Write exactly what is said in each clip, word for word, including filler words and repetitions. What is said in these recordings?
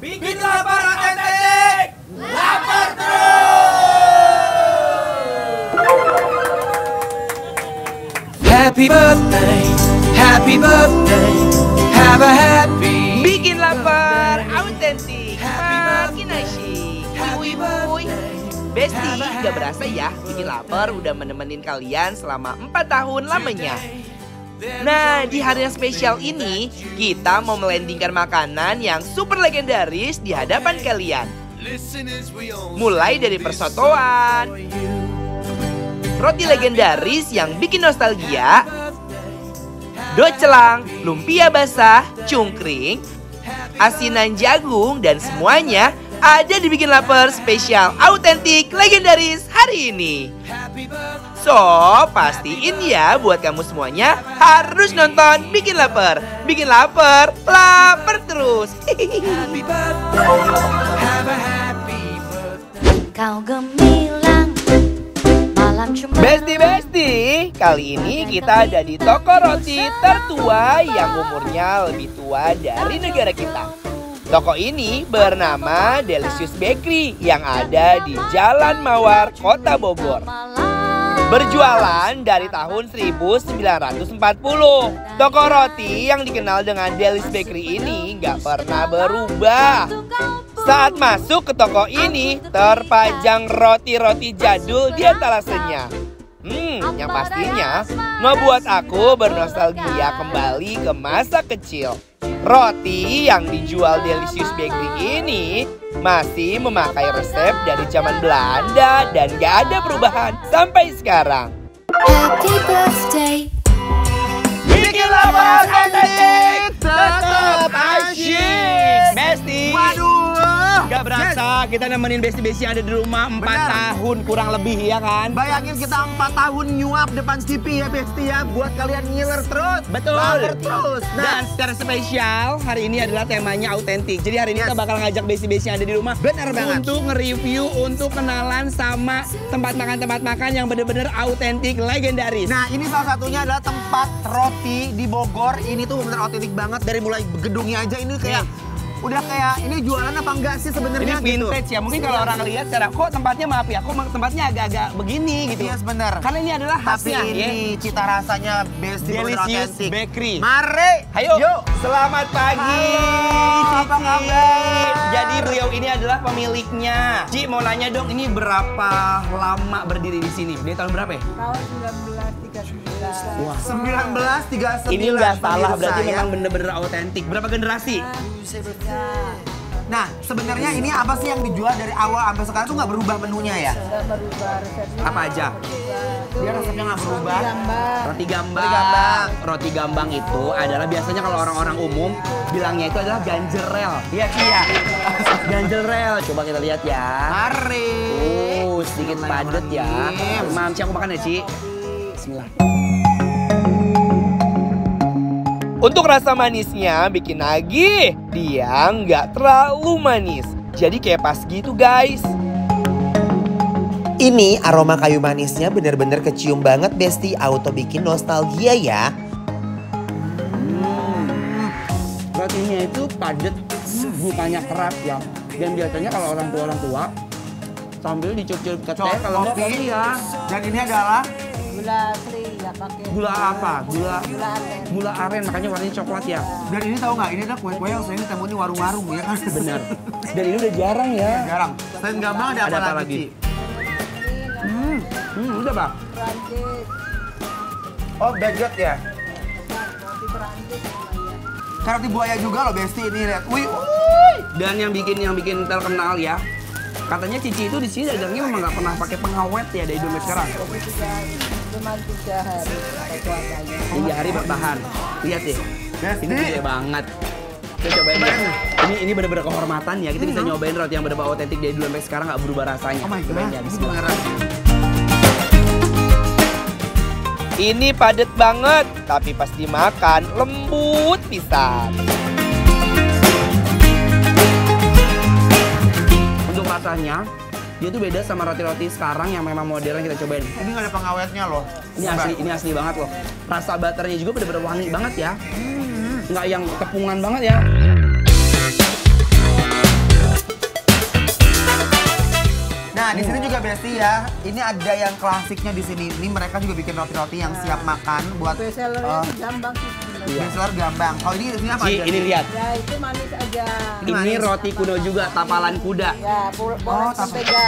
Bikin Laper otentik, lapar terus. Happy birthday, happy birthday, have a happy. Bikin Laper otentik, makin asyik. Wuih, Besti, gak berasa ya, Bikin Laper udah menemenin kalian selama empat tahun lamanya. Nah, di hari yang spesial ini, kita mau melandingkan makanan yang super legendaris di hadapan kalian. Mulai dari persotoan, roti legendaris yang bikin nostalgia, docelang, lumpia basah, cungkring, asinan jagung, dan semuanya ada di Bikin Laper spesial autentik legendaris hari ini. So, pastiin ya buat kamu semuanya harus nonton Bikin Laper. Bikin Laper, lapar terus. Kau gemilang malam cuma. Besti, besti, kali ini kita ada di toko roti tertua yang umurnya lebih tua dari negara kita. Toko ini bernama Delicious Bakery yang ada di Jalan Mawar, Kota Bogor. Berjualan dari tahun seribu sembilan ratus empat puluh. Toko roti yang dikenal dengan Delicious Bakery ini nggak pernah berubah. Saat masuk ke toko ini, terpajang roti-roti jadul di etalasenya. Hmm, yang pastinya membuat aku bernostalgia kembali ke masa kecil. Roti yang dijual Delicious Bakery ini masih memakai resep dari zaman Belanda dan gak ada perubahan sampai sekarang. Happy birthday. Bikin Laper otentik, tetap asyik. Besti, waduh, gak berasa kita nemenin besti-besti yang ada di rumah empat tahun kurang lebih, ya kan? Bayangin kita empat tahun nyuap depan T V ya besti ya, buat kalian ngiler terus. Betul. Laper terus. Nah, dan secara spesial hari ini adalah temanya autentik. Jadi hari ini yes. kita bakal ngajak besti-besti yang ada di rumah benar banget untuk nge-review, untuk kenalan sama tempat makan-tempat makan yang bener-bener autentik, legendaris. Nah, ini salah satunya adalah tempat roti di Bogor. Ini tuh bener autentik banget, dari mulai gedungnya aja ini kayak yeah. udah kayak ini jualan apa enggak sih sebenarnya gitu. Ini vintage ya, mungkin kalau orang lihat secara kok tempatnya maaf ya, kok tempatnya agak-agak begini gitu. Iya yes, bener. Karena ini adalah khasnya. Tapi ini ya. Cita rasanya best di Delicious Bakery. Mari, ayo. Yuk. Selamat pagi. Halo, apa kabar? Jadi beliau ini adalah pemiliknya. Ci, mau nanya dong, ini berapa lama berdiri di sini? Dia tahun berapa ya? Tahun seribu sembilan ratus tiga puluh sembilan. Wah. seribu sembilan ratus tiga puluh sembilan. Ini nggak salah, berarti memang bener-bener autentik. Berapa generasi? Nah, sebenarnya ini apa sih yang dijual dari awal sampai sekarang tuh nggak berubah menunya ya? Nggak berubah, resepnya apa aja? Dia resepnya nggak berubah. Roti gambang. Roti gambang. Roti gambang itu adalah biasanya kalau orang-orang umum bilangnya itu adalah ganjerel. Iya iya. Ganjerel. Coba kita lihat ya. Mari. Uh, sedikit padat ya. Mam, Ci, aku makan ya, Ci. Bismillah. Untuk rasa manisnya bikin lagi, dia nggak terlalu manis. Jadi kayak pas gitu guys. Ini aroma kayu manisnya bener-bener kecium banget besti, auto bikin nostalgia ya. Hmm, rotinya itu padat, bukannya keras ya. Dan biasanya kalau orang tua-orang tua sambil dicucuk ke teh kalau kopi ya. Dan ini adalah gula asli, nggak pakai gula apa? Gula gula aren. Gula aren, makanya warnanya coklat ya. Dan ini tahu nggak? Ini ada kue-kue yang sering ditemuin di warung-warung ya kan? Benar. Dan ini udah jarang ya. Jarang. Selain gambang ada, ada apa lagi? Hmm, hmm, udah bang. Perancis. Oh, baguette ya? Roti Perancis. Roti buaya juga loh besti ini lihat. Wih, wih. Dan yang bikin yang bikin terkenal ya. Katanya Cici itu di sini dagangnya memang nggak pernah pakai pengawet ya dari dulu sekarang. Cuma tiga hari. Tiga hari bertahan. Lihat deh, ini gede banget. Kita cobain ya. Ini ini benar-benar kehormatan ya. Kita bisa nyobain roti yang benar-benar autentik dari dulu sampai sekarang nggak berubah rasanya. Oh my god. Ini padat banget, tapi pas dimakan lembut pisan. Rasanya dia tuh beda sama roti-roti sekarang yang memang modern kita cobain. Ini nggak ada pengawetnya loh. Ini asli, ini asli banget loh. Rasa butternya juga bener-bener wangi banget ya. Nggak yang kepungan banget ya. juga Besti ya. Ini ada yang klasiknya di sini. Ini mereka juga bikin roti-roti yang nah, siap makan buat bestseller uh, gambang sih. Iya. Bestseller gambang. Kalau oh, ini isinya apa? Ci, ini lihat. Ya, itu manis aja. Ini, manis. Ini roti kuno juga, tapalan kuda. Ya, boleh mentega.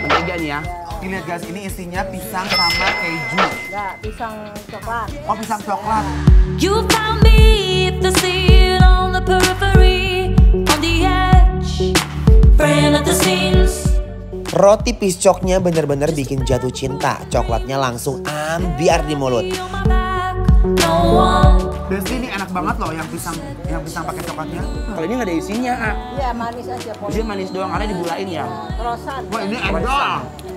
Mentega nih ya. ya. Lihat guys, ini isinya pisang sama keju. Enggak, pisang coklat. Oh, pisang coklat. You found me to see it on the periphery, on the edge, friend of the scenes. Roti piscoknya bener-bener bikin jatuh cinta. Coklatnya langsung ambiar di mulut. Besti, ini enak banget loh yang pisang yang pisang pakai coklatnya. Kalau ini nggak ada isinya, ah. Iya, manis aja. Isinya manis doang, karena digulain ya. Terosan. Wah, ini endol.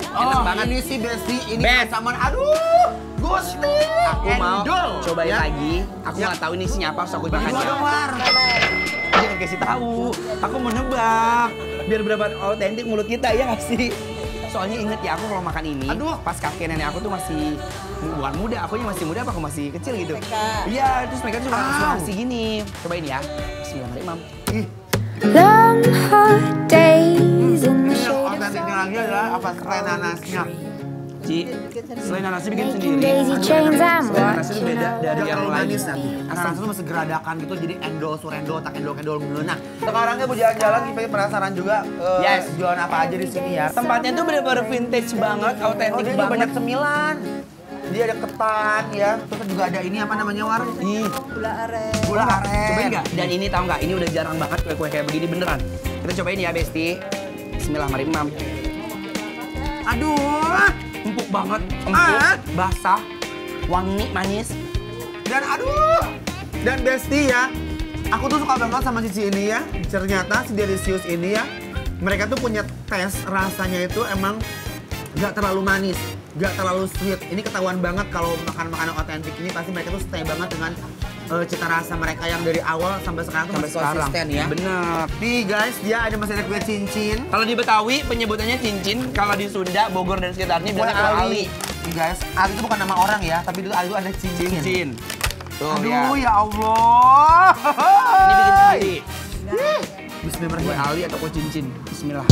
Oh, enak banget ini sih Besti, ini sama aduh, gusti. Aku mau cobain lagi. Aku nggak tahu ini isinya apa, so aku makan aja. Jangan kasih tahu. Aku mau nebak. Biar berapa otentik mulut kita ya sih. Soalnya inget ya, aku kalau makan ini, aduh, pas kakek nenek aku tuh masih bukan muda, akunya masih muda apa aku masih kecil gitu. Iya, terus mereka cuma ngasih gini. Cobain ya. Bismillahirrahmanirrahim. Long hot days in the shade of sun. Yang lagi adalah apa? Selai nanasnya. Ci, selai nanasnya bikin sendiri. Selai nanasnya itu beda dari yang lain. Nanasnya itu masih geradakan gitu, jadi endol, surendol, tak endol, endol, melunak. Sekarangnya bu jalan-jalan, kita penasaran juga jualan apa aja di sini ya. Tempatnya tuh bener-bener vintage banget, autentik banget. Banyak cemilan. Dia ada ketan ya, terus juga ada ini apa namanya War? Ih, gula aren. Gula aren. Cobain nggak? Dan ini tahu nggak? Ini udah jarang banget kue-kue kayak begini beneran. Kita cobain ya Besti. Bismillahirrahmanirrahim. Aduh, empuk banget, empuk, ah. basah, wangi, manis. Dan aduh, dan Besti ya, aku tuh suka banget sama Cici ini ya. Ternyata si Delicious ini ya, mereka tuh punya tes rasanya itu emang nggak terlalu manis. Gak terlalu sweet, ini ketahuan banget kalau makan makanan otentik ini pasti mereka tuh stay banget dengan uh, cita rasa mereka yang dari awal sampai sekarang tuh sampai konsisten ya. Bener. Nih guys, dia ada masih ada kue cincin. Kalau di Betawi penyebutannya cincin, kalau di Sunda, Bogor dan sekitarnya biasanya kue ali. Nih guys, ali itu bukan nama orang ya, tapi dulu ali itu ada cincin. Cincin. Tuh, aduh ya, ya Allah. Ini bikin sendiri. Bismillah, ali atau kue cincin. Bismillah.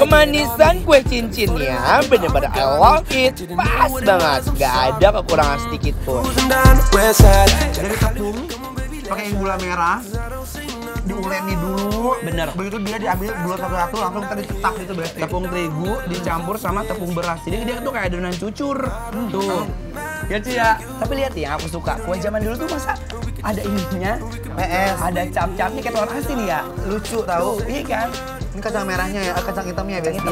Kemanisan kue cincinnya bener-bener I love it, pas banget, gak ada kekurangan sedikit pun. Dari tepung, pakai gula merah, diuleni dulu, bener. Begitu dia diambil dua satu-satu langsung kita dicetak gitu Besti. Tepung terigu dicampur sama tepung beras, jadi dia tuh kayak adonan cucur hmm. tuh. Ya Ci ya, tapi lihat ya aku suka kue zaman dulu tuh masa ada ininya, P S, ada cap-capnya kayak telur asin ya, lucu tau, iya kan? Ini kacang merahnya ya, kacang hitamnya ya Besti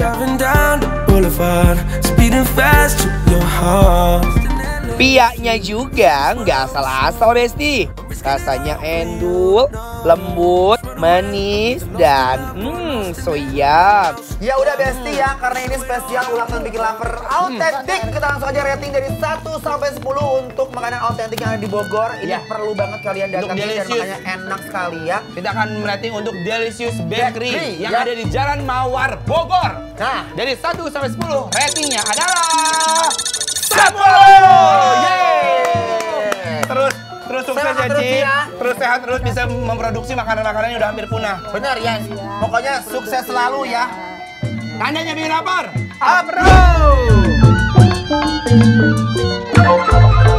ya. Piyaknya juga nggak asal-asal Besti, rasanya endul, lembut, manis dan hmm so yum. Ya udah Besti ya, karena ini spesial ulang tahun Bikin Laper autentik. Kita langsung aja rating dari satu sampai sepuluh untuk makanan autentik yang ada di Bogor. Ini ya, perlu banget kalian datang sini dan makannya enak sekali ya. Kita akan merating untuk Delicious Bakery, Bakery yang ya. ada di Jalan Mawar, Bogor. Nah, dari satu sampai sepuluh ratingnya adalah sepuluh. Yeay. Terus Terus sukses ya, Ci. Terus sehat terus bisa memproduksi makanan-makanan yang udah hampir punah. Benar ya. Pokoknya sukses selalu ya. Tandanya Bikin Laper. Apro.